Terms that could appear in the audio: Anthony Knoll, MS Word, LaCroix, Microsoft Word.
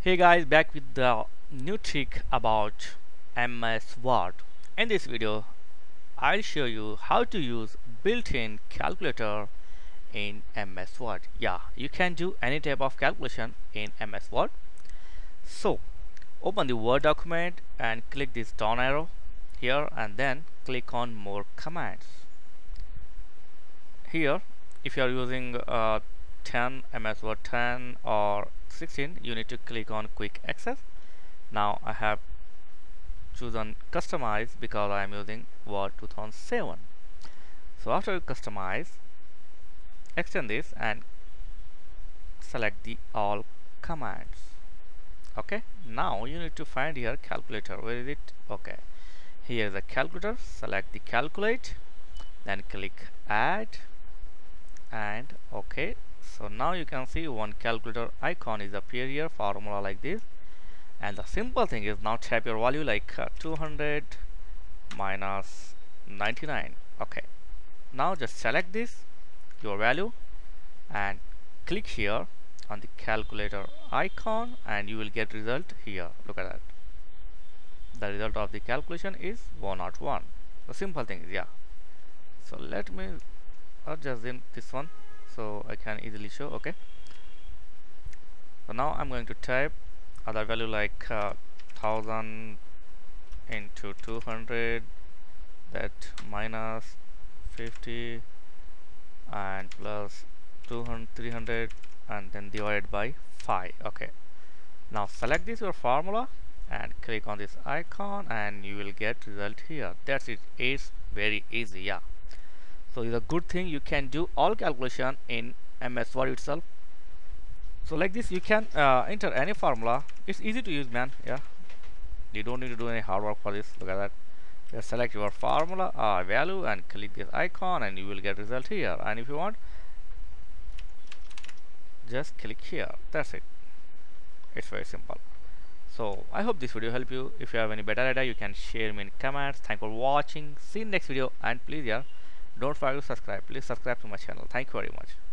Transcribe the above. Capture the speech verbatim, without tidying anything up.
Hey guys, back with the new trick about M S Word. In this video I'll show you how to use built-in calculator in M S Word. Yeah, you can do any type of calculation in M S Word. So open the Word document and click this down arrow here and then click on more commands. Here if you are using uh, ten M S Word ten or sixteen, you need to click on quick access. Now I have chosen customize because I am using Word two thousand seven. So after you customize, extend this and select the all commands. Okay, now you need to find here calculator. Where is it? Okay, here is a calculator. Select the calculate, then click add and okay. So now you can see one calculator icon is appear here, formula like this, and the simple thing is now type your value like uh, two hundred minus ninety-nine. Okay, now just select this your value and click here on the calculator icon and you will get result here. Look at that, the result of the calculation is one oh one. The simple thing is, yeah, so let me adjust in this one so I can easily show. Okay, so now I'm going to type other value like uh, one thousand into two hundred, that minus fifty and plus two hundred, three hundred, and then divided by five. Okay, now select this your formula and click on this icon and you will get result here. That's it, it's very easy. Yeah, so it's a good thing you can do all calculation in M S Word itself. So like this you can uh, enter any formula. It's easy to use, man. Yeah, you don't need to do any hard work for this. Look at that, just select your formula uh, value and click this icon and you will get result here. And if you want, just click here. That's it, it's very simple. So I hope this video helped you. If you have any better idea, you can share me in comments. Thanks for watching. See you in next video, and please, yeah, don't forget to subscribe. Please subscribe to my channel. Thank you very much.